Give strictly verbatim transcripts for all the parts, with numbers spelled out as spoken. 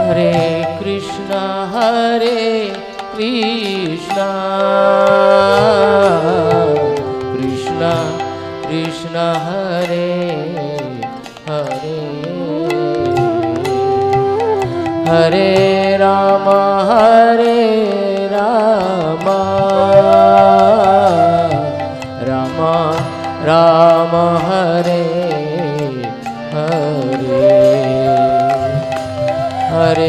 Hare Krishna, Hare Krishna, Krishna, Krishna, Hare Hare, Hare Rama, Hare Rama, Rama. Hare Krishna,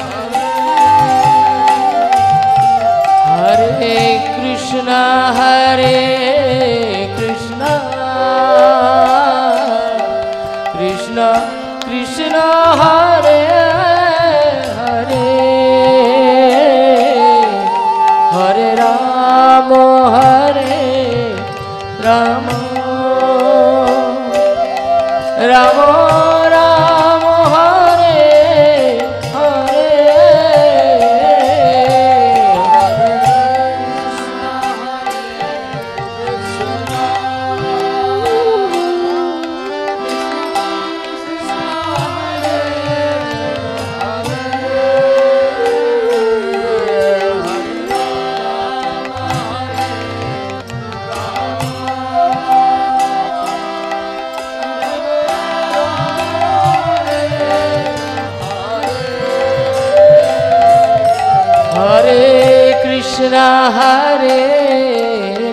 Hare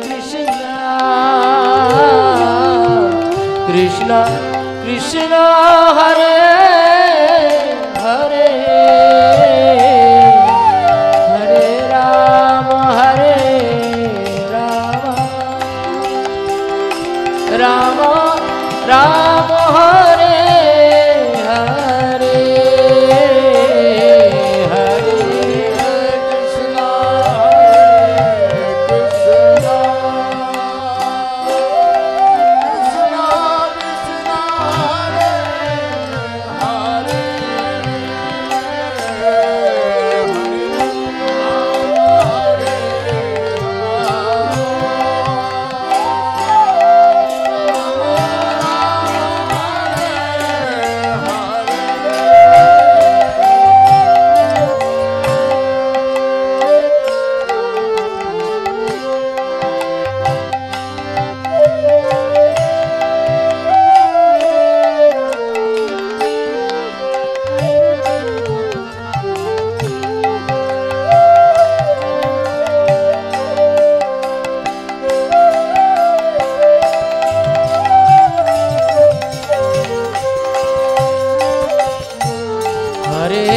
Krishna, Krishna Krishna Hare Hare Hare Rama Hare Rama Rama Rama Hare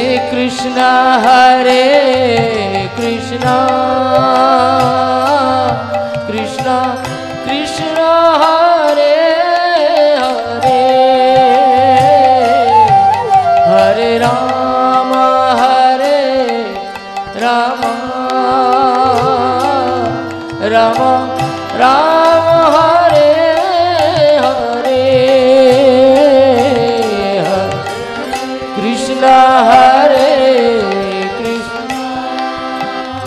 Hare Krishna, Krishna, Krishna, Hare Hare, Hare Rama, Hare Rama, Rama, Rama, Hare Hare, Krishna, Hare.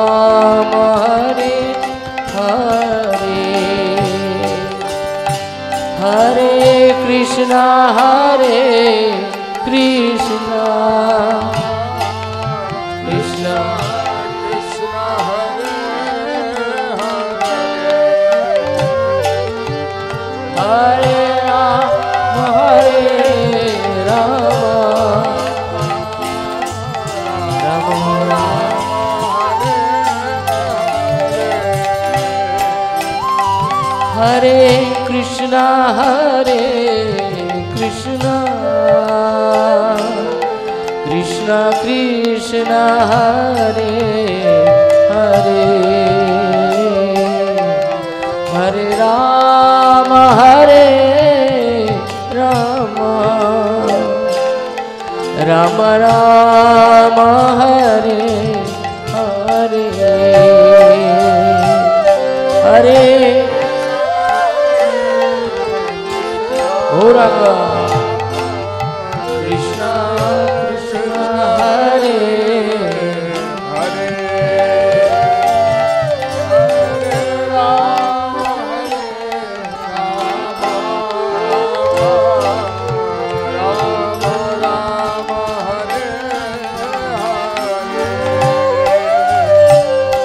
Krishna, Krishna, Hare Hare, Hare Rama, Hare Rama, Rama Rama, Hare Hare, Hare. Krishna Hare Krishna Krishna Krishna Hare Hare Hare Rama Hare Rama Rama Rama Hare Krishna Hare Krishna Krishna Krishna Hare Hare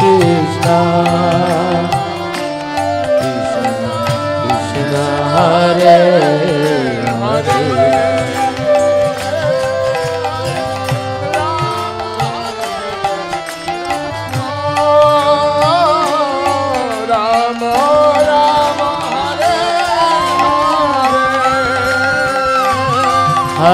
Krishna, Krishna, Krishna, Hare Hare. Rama, Rama, Rama, Hare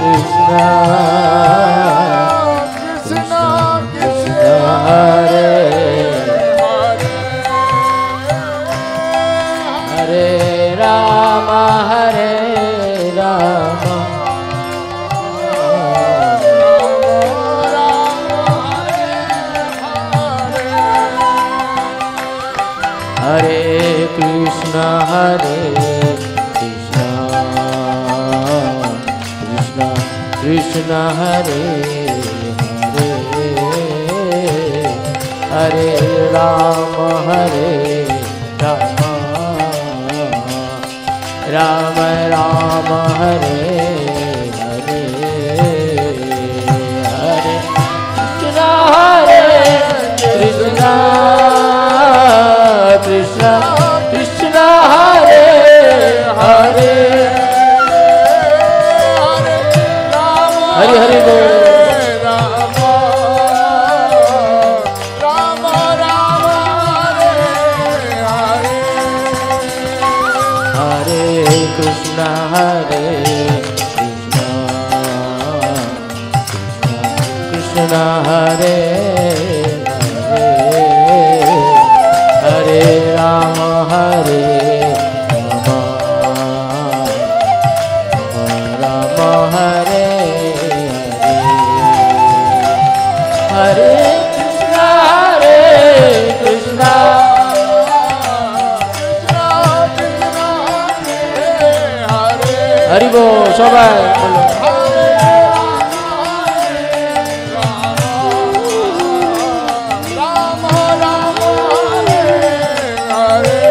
Krishna Krishna Krishna Hare Hare Hare Rama Hare Rama Hare Krishna Hare Krishna Hare Hare Hare Rama Hare Rama Rama Rama Hare Hare Hare Krishna Hare Krishna Krishna Krishna Hare Hare Hare Hare Hare Rama Rama Rama Hare Hare Hare Krishna Hare Krishna Krishna Hare Hare Hare Rama Hare हरिबो सबाई बोलो राम राम हरे हरे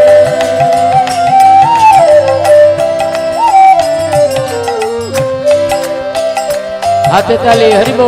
हाथ ताली हरिबो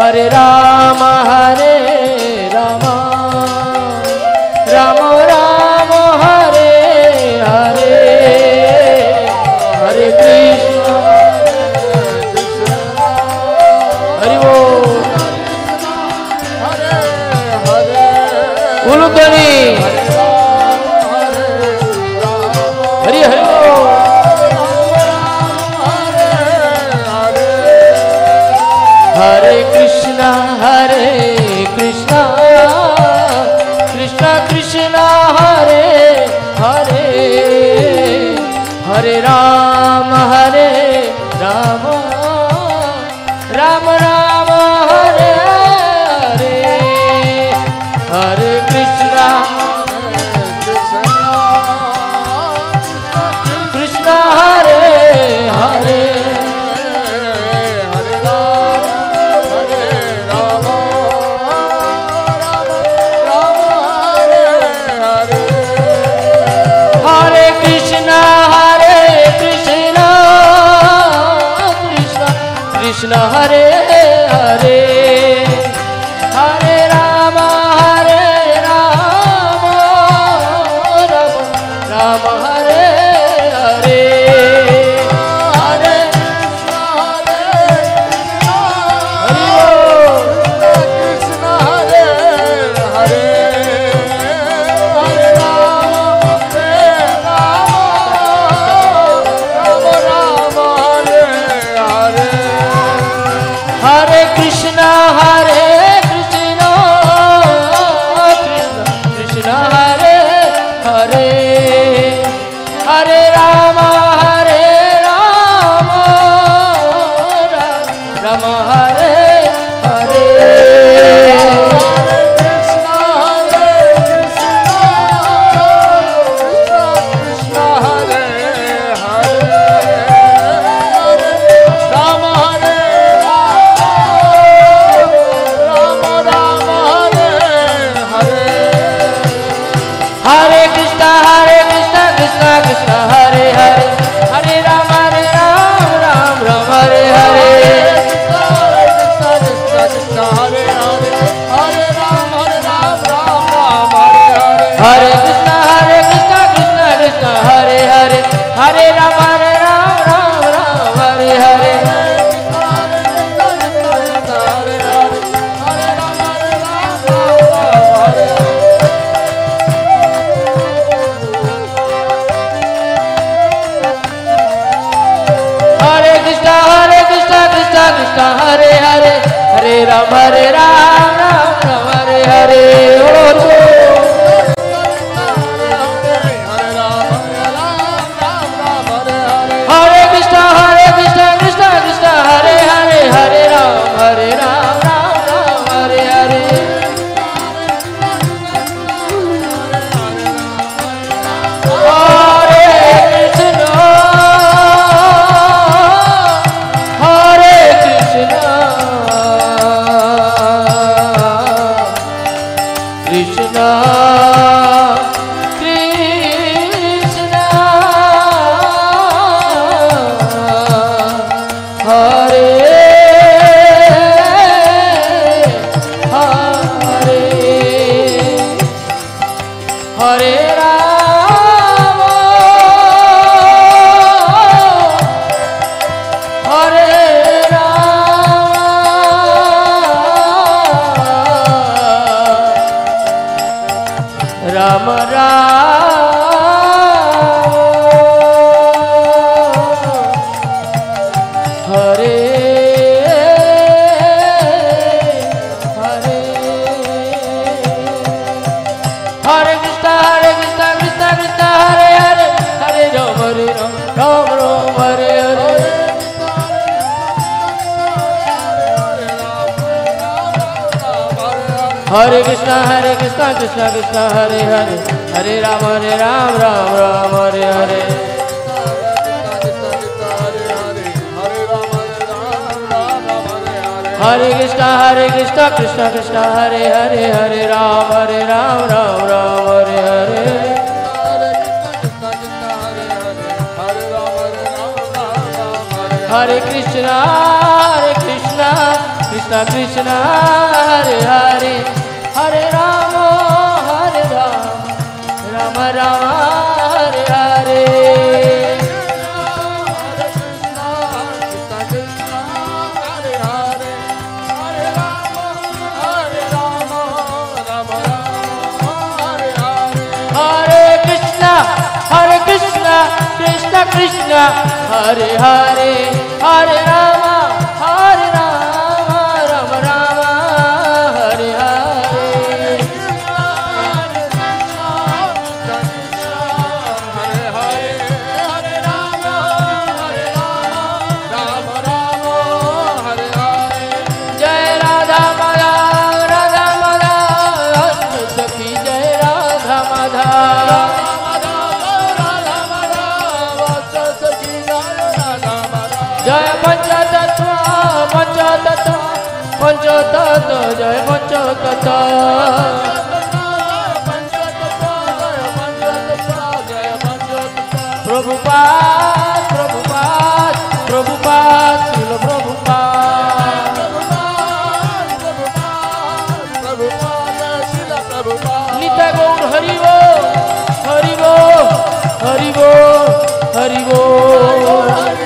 Hare Rama Hare Rama Rama Rama Hare Hare Hare Krishna Hare Bol Hare Hare Ulukani Hare Hare Hare Krishna Hare Krishna Krishna Krishna Hare Hare हरे राम हरे राम राम राम हरे हरे हरे कृष्णा कृष्णा हरे हरे हरे राम हरे राम राम हरे हरे हरे कृष्णा कृष्ण हरे हरे हरे राम हरे राम राम राम हरे हरे हरे कृष्ण हरे हरे हरे राम हरे राम राम हरे हरे हरे कृष्णा हरे कृष्णा कृष्णा कृष्णा हरे हरे हरे राम हरे राम राम हरे हरे हरे कृष्णा हरे कृष्णा कृष्णा कृष्णा हरे हरे हरे राम हरे राम राम राम हरे हरे हरे कृष्णा हरे कृष्णा कृष्णा कृष्णा हरे हरे हरे राम हरे राम राम राम हरे हरे हरे राम राम राम हरे हरे हरे कृष्णा हरे कृष्णा कृष्णा कृष्णा हरे हरे कृष्णा हरे कृष्णा कृष्णा कृष्णा हरे हरे हरे राम हरे राम राम राम हरे हरे हरे कृष्णा हरे कृष्णा कृष्णा कृष्णा हरे हरे हरे राम हरे राम राम राम हरे हरे हरे कृष्णा हरे कृष्णा कृष्णा कृष्णा हरे हरे हरे राम हरे राम राम राम हरे हरे हरे कृष्णा हरे कृष्णा कृष्णा कृष्णा हरे हरे हरे राम हरे राम पंचतत्व Prabhupada, Prabhupada, Prabhupada, Srila Prabhupada, Prabhupada, Prabhupada, Srila Prabhupada. Nitya Gaur Hari Bol, Hari Bol, Hari Bol, Hari Bol.